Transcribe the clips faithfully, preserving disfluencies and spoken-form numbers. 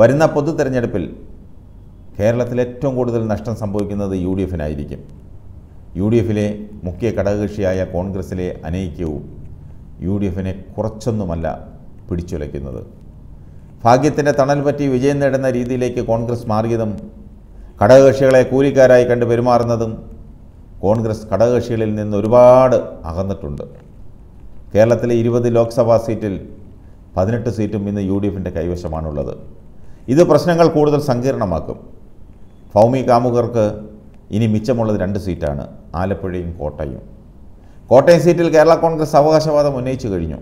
വരുന്ന പൊതു തെരഞ്ഞെടുപ്പിൽ കേരളത്തിൽ ഏറ്റവും കൂടുതൽ നഷ്ടം സംഭവിക്കുന്നത് യുഡിഎഫ് നായിരിക്കും. യുഡിഎഫിലെ മുഖ്യ ഘടകകക്ഷിയായ കോൺഗ്രസിലെ അനൈക്യവും യുഡിഎഫിനെ കുറച്ചൊന്നുമല്ല പിടിച്ചുലയ്ക്കുന്നത്. ഭാഗ്യത്തിന്റെ തണൽ പറ്റി വിജയം നേടുന്ന രീതിയിലേക്ക് കോൺഗ്രസ് മാറിയതും ഘടകകക്ഷികളെ കൂലിക്കാരായി കണ്ട് പെരുമാറുന്നതും കോൺഗ്രസ് ഘടകകക്ഷികളിൽ നിന്ന് ഒരുപാട് അകന്നിട്ടുണ്ട്. കേരളത്തിലെ ഇരുപത് ലോക്സഭാ സീറ്റിൽ പതിനെട്ട് സീറ്റും ഇന്ന് യു ഡി എഫിൻ്റെ കൈവശമാണുള്ളത്. ഇത് പ്രശ്നങ്ങൾ കൂടുതൽ സങ്കീർണമാക്കും. ഭൗമി കാമുകർക്ക് ഇനി മിച്ചമുള്ളത് രണ്ട് സീറ്റാണ്, ആലപ്പുഴയും കോട്ടയം. കോട്ടയം സീറ്റിൽ കേരള കോൺഗ്രസ് അവകാശവാദം ഉന്നയിച്ചു കഴിഞ്ഞു.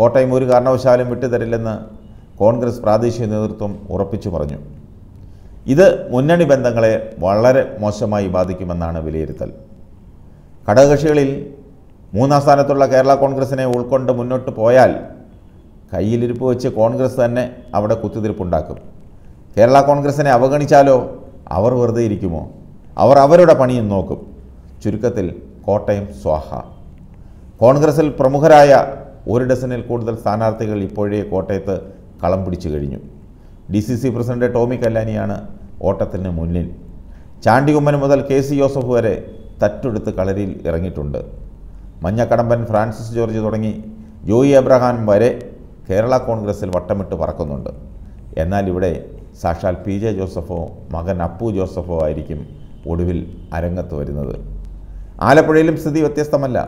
കോട്ടയം ഒരു കാരണവശാലും വിട്ടുതരില്ലെന്ന് കോൺഗ്രസ് പ്രാദേശിക നേതൃത്വം ഉറപ്പിച്ചു പറഞ്ഞു. ഇത് മുന്നണി ബന്ധങ്ങളെ വളരെ മോശമായി ബാധിക്കുമെന്നാണ് വിലയിരുത്തൽ. ഘടകകക്ഷികളിൽ മൂന്നാം സ്ഥാനത്തുള്ള കേരള കോൺഗ്രസിനെ ഉൾക്കൊണ്ട് മുന്നോട്ട് പോയാൽ കയ്യിലിരിപ്പ് വെച്ച് കോൺഗ്രസ് തന്നെ അവിടെ കുത്തിതിരിപ്പുണ്ടാക്കും. കേരള കോൺഗ്രസിനെ അവഗണിച്ചാലോ? അവർ വെറുതെ ഇരിക്കുമോ? അവർ അവരുടെ പണിയും നോക്കും. ചുരുക്കത്തിൽ കോട്ടയം സ്വാഹ. കോൺഗ്രസിൽ പ്രമുഖരായ ഒരു ഡസനിൽ കൂടുതൽ സ്ഥാനാർത്ഥികൾ ഇപ്പോഴേ കോട്ടയത്ത് കളം പിടിച്ചു കഴിഞ്ഞു. D C C president Tomy കല്ലാനിയാണ് ഓട്ടത്തിന് മുന്നിൽ. ചാണ്ടികുമ്മൻ മുതൽ കെ സി ജോസഫ് വരെ തറ്റെടുത്ത് കളരിയിൽ ഇറങ്ങിയിട്ടുണ്ട്. മഞ്ഞക്കടമ്പൻ ഫ്രാൻസിസ് ജോർജ് തുടങ്ങി ജോയി എബ്രഹാം വരെ കേരള കോൺഗ്രസിൽ വട്ടമിട്ട് പറക്കുന്നുണ്ട്. എന്നാൽ ഇവിടെ സാക്ഷാൽ പി ജെ ജോസഫോ മകൻ അപ്പു ജോസഫോ ആയിരിക്കും ഒടുവിൽ അരങ്ങത്ത് വരുന്നത്. ആലപ്പുഴയിലും സ്ഥിതി വ്യത്യസ്തമല്ല.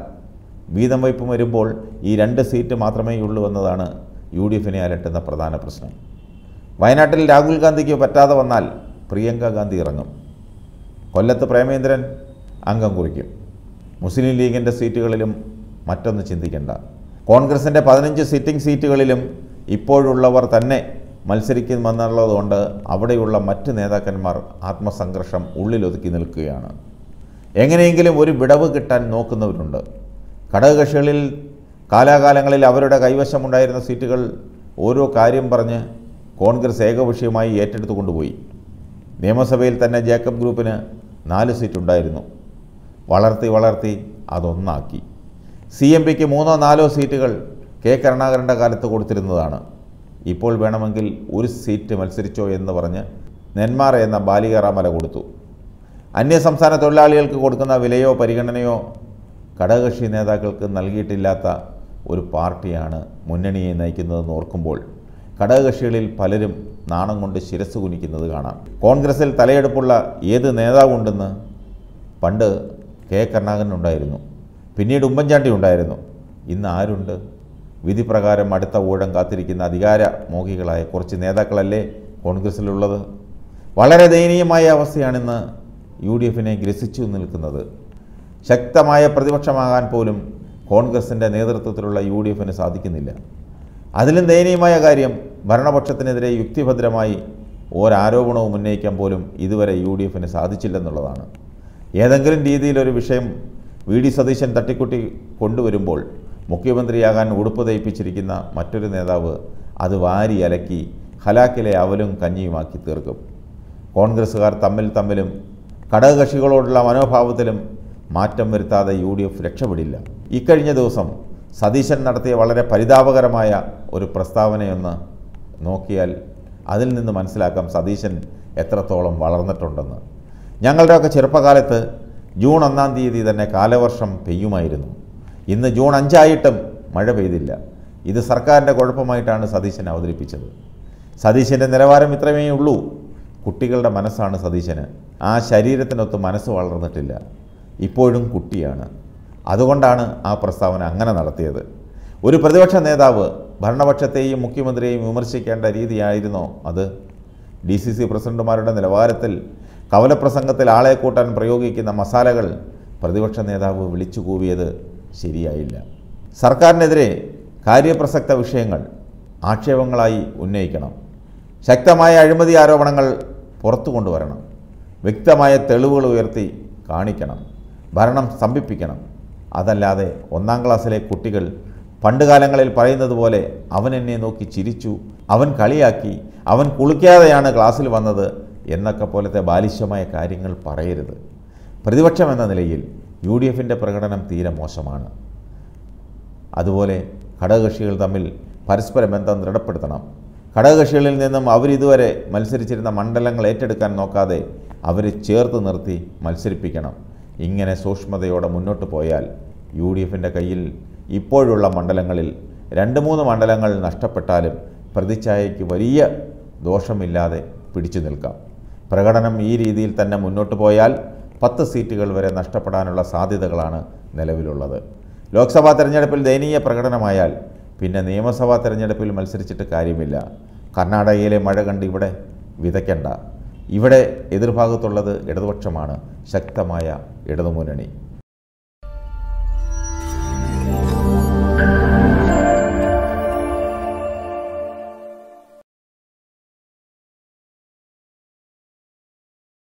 വീതം വയ്പും വരുമ്പോൾ ഈ രണ്ട് സീറ്റ് മാത്രമേ ഉള്ളൂ എന്നതാണ് യു ഡി എഫിനെ അലട്ടുന്ന പ്രധാന പ്രശ്നം. വയനാട്ടിൽ രാഹുൽ ഗാന്ധിക്ക് പറ്റാതെ വന്നാൽ പ്രിയങ്ക ഗാന്ധി ഇറങ്ങും. കൊല്ലത്ത് പ്രേമേന്ദ്രൻ അംഗം കുറിക്കും. മുസ്ലിം ലീഗിൻ്റെ സീറ്റുകളിലും മറ്റൊന്ന് ചിന്തിക്കേണ്ട. കോൺഗ്രസിൻ്റെ പതിനഞ്ച് സിറ്റിംഗ് സീറ്റുകളിലും ഇപ്പോഴുള്ളവർ തന്നെ മത്സരിക്കുമെന്നുള്ളതുകൊണ്ട് അവിടെയുള്ള മറ്റ് നേതാക്കന്മാർ ആത്മസംഘർഷം ഉള്ളിലൊതുക്കി നിൽക്കുകയാണ്. എങ്ങനെയെങ്കിലും ഒരു വിടവ് കിട്ടാൻ നോക്കുന്നവരുണ്ട്. ഘടകകക്ഷികളിൽ കാലാകാലങ്ങളിൽ അവരുടെ കൈവശമുണ്ടായിരുന്ന സീറ്റുകൾ ഓരോ കാര്യം പറഞ്ഞ് കോൺഗ്രസ് ഏകപക്ഷീയമായി ഏറ്റെടുത്തു കൊണ്ടുപോയി. നിയമസഭയിൽ തന്നെ ജേക്കബ് ഗ്രൂപ്പിന് നാല് സീറ്റുണ്ടായിരുന്നു. വളർത്തി വളർത്തി അതൊന്നാക്കി. സി എം പിക്ക് മൂന്നോ നാലോ സീറ്റുകൾ കെ കരുണാകരൻ്റെ കാലത്ത് കൊടുത്തിരുന്നതാണ്. ഇപ്പോൾ വേണമെങ്കിൽ ഒരു സീറ്റ് മത്സരിച്ചോ എന്ന് പറഞ്ഞ് നെന്മാറ എന്ന ബാലികറാമല കൊടുത്തു. അന്യസംസ്ഥാന തൊഴിലാളികൾക്ക് കൊടുക്കുന്ന വിലയോ പരിഗണനയോ ഘടകകക്ഷി നേതാക്കൾക്ക് നൽകിയിട്ടില്ലാത്ത ഒരു പാർട്ടിയാണ് മുന്നണിയെ നയിക്കുന്നതെന്ന് ഓർക്കുമ്പോൾ ഘടകകക്ഷികളിൽ പലരും നാണം കൊണ്ട് ശിരസ് കുനിക്കുന്നത് കാണാം. കോൺഗ്രസിൽ തലയെടുപ്പുള്ള ഏത് നേതാവുണ്ടെന്ന് പണ്ട് കെ കരുണാകരൻ ഉണ്ടായിരുന്നു, പിന്നീട് ഉമ്മൻചാണ്ടി ഉണ്ടായിരുന്നു. ഇന്ന് ആരുണ്ട്? വിധിപ്രകാരം അടുത്ത ഊഴം കാത്തിരിക്കുന്ന അധികാര മോഹികളായ കുറച്ച് നേതാക്കളല്ലേ കോൺഗ്രസിലുള്ളത്? വളരെ ദയനീയമായ അവസ്ഥയാണിന്ന് യു ഡി എഫിനെ ഗ്രസിച്ചു നിൽക്കുന്നത്. ശക്തമായ പ്രതിപക്ഷമാകാൻ പോലും കോൺഗ്രസിൻ്റെ നേതൃത്വത്തിലുള്ള യു ഡി എഫിന് സാധിക്കുന്നില്ല. അതിലും ദയനീയമായ കാര്യം, ഭരണപക്ഷത്തിനെതിരെ യുക്തിഭദ്രമായി ഒരാരോപണവും ഉന്നയിക്കാൻ പോലും ഇതുവരെ യു ഡി എഫിന് സാധിച്ചില്ലെന്നുള്ളതാണ്. ഏതെങ്കിലും രീതിയിലൊരു വിഷയം വി ഡി സതീശൻ തട്ടിക്കുട്ടി കൊണ്ടുവരുമ്പോൾ മുഖ്യമന്ത്രിയാകാൻ ഉടുപ്പ് തയ്പ്പിച്ചിരിക്കുന്ന മറ്റൊരു നേതാവ് അത് വാരി അലക്കി ഹലാക്കിലെ അവലും കഞ്ഞിയുമാക്കി തീർക്കും. കോൺഗ്രസ്സുകാർ തമ്മിൽ തമ്മിലും ഘടകകക്ഷികളോടുള്ള മനോഭാവത്തിലും മാറ്റം വരുത്താതെ യു ഡി എഫ് രക്ഷപ്പെടില്ല. ഇക്കഴിഞ്ഞ ദിവസം സതീശൻ നടത്തിയ വളരെ പരിതാപകരമായ ഒരു പ്രസ്താവനയൊന്ന് നോക്കിയാൽ അതിൽ നിന്ന് മനസ്സിലാക്കാം സതീശൻ എത്രത്തോളം വളർന്നിട്ടുണ്ടെന്ന്. ഞങ്ങളുടെയൊക്കെ ചെറുപ്പകാലത്ത് ജൂൺ ഒന്നാം തീയതി തന്നെ കാലവർഷം പെയ്യുമായിരുന്നു. ഇന്ന് ജൂൺ അഞ്ചായിട്ടും മഴ പെയ്തില്ല. ഇത് സർക്കാരിൻ്റെ കുഴപ്പമായിട്ടാണ് സതീശൻ അവതരിപ്പിച്ചത്. സതീശൻ്റെ നിലവാരം ഇത്രമേ ഉള്ളൂ. കുട്ടികളുടെ മനസ്സാണ് സതീശന്. ആ ശരീരത്തിനൊത്ത് മനസ്സ് വളർന്നിട്ടില്ല. ഇപ്പോഴും കുട്ടിയാണ്. അതുകൊണ്ടാണ് ആ പ്രസ്താവന അങ്ങനെ നടത്തിയത്. ഒരു പ്രതിപക്ഷ നേതാവ് ഭരണപക്ഷത്തെയും മുഖ്യമന്ത്രിയെയും വിമർശിക്കേണ്ട രീതിയായിരുന്നോ അത്? ഡി സി സി പ്രസിഡന്റുമാരുടെ നിലവാരത്തിൽ കവലപ്രസംഗത്തിൽ ആളെ കൂട്ടാൻ പ്രയോഗിക്കുന്ന മസാലകൾ പ്രതിപക്ഷ നേതാവ് വിളിച്ചു കൂവിയത് ശരിയായില്ല. സർക്കാരിനെതിരെ കാര്യപ്രസക്ത വിഷയങ്ങൾ ആക്ഷേപങ്ങളായി ഉന്നയിക്കണം. ശക്തമായ അഴിമതി ആരോപണങ്ങൾ പുറത്തു കൊണ്ടുവരണം. വ്യക്തമായ തെളിവുകൾ ഉയർത്തി കാണിക്കണം. ഭരണം സ്തംഭിപ്പിക്കണം. അതല്ലാതെ ഒന്നാം ക്ലാസ്സിലെ കുട്ടികൾ പണ്ടുകാലങ്ങളിൽ പറയുന്നത് പോലെ അവൻ എന്നെ നോക്കി ചിരിച്ചു, അവൻ കളിയാക്കി, അവൻ കുളിക്കാതെയാണ് ക്ലാസ്സിൽ വന്നത് എന്നൊക്കെ പോലത്തെ ബാലിശമായ കാര്യങ്ങൾ പറയരുത്. പ്രതിപക്ഷം എന്ന നിലയിൽ യു ഡി എഫിൻ്റെ പ്രകടനം തീരെ മോശമാണ്. അതുപോലെ ഘടകകക്ഷികൾ തമ്മിൽ പരസ്പര ബന്ധം ദൃഢപ്പെടുത്തണം. ഘടകകക്ഷികളിൽ നിന്നും അവർ ഇതുവരെ മത്സരിച്ചിരുന്ന മണ്ഡലങ്ങൾ ഏറ്റെടുക്കാൻ നോക്കാതെ അവരെ ചേർത്ത് നിർത്തി മത്സരിപ്പിക്കണം. ഇങ്ങനെ സൂക്ഷ്മതയോടെ മുന്നോട്ട് പോയാൽ യു ഡി എഫിൻ്റെ കയ്യിൽ ഇപ്പോഴുള്ള മണ്ഡലങ്ങളിൽ രണ്ട് മൂന്ന് മണ്ഡലങ്ങൾ നഷ്ടപ്പെട്ടാലും പ്രതിച്ഛായയ്ക്ക് വലിയ ദോഷമില്ലാതെ പിടിച്ചു നിൽക്കാം. പ്രകടനം ഈ രീതിയിൽ തന്നെ മുന്നോട്ട് പോയാൽ പത്ത് സീറ്റുകൾ വരെ നഷ്ടപ്പെടാനുള്ള സാധ്യതകളാണ് നിലവിലുള്ളത്. ലോക്സഭാ തെരഞ്ഞെടുപ്പിൽ ദയനീയ പ്രകടനമായാൽ പിന്നെ നിയമസഭാ തെരഞ്ഞെടുപ്പിൽ മത്സരിച്ചിട്ട് കാര്യമില്ല. കർണാടകയിലെ മഴ കണ്ട് ഇവിടെ വിതയ്ക്കണ്ട. ഇവിടെ എതിർഭാഗത്തുള്ളത് ഇടതുപക്ഷമാണ്, ശക്തമായ ഇടതുമുന്നണി.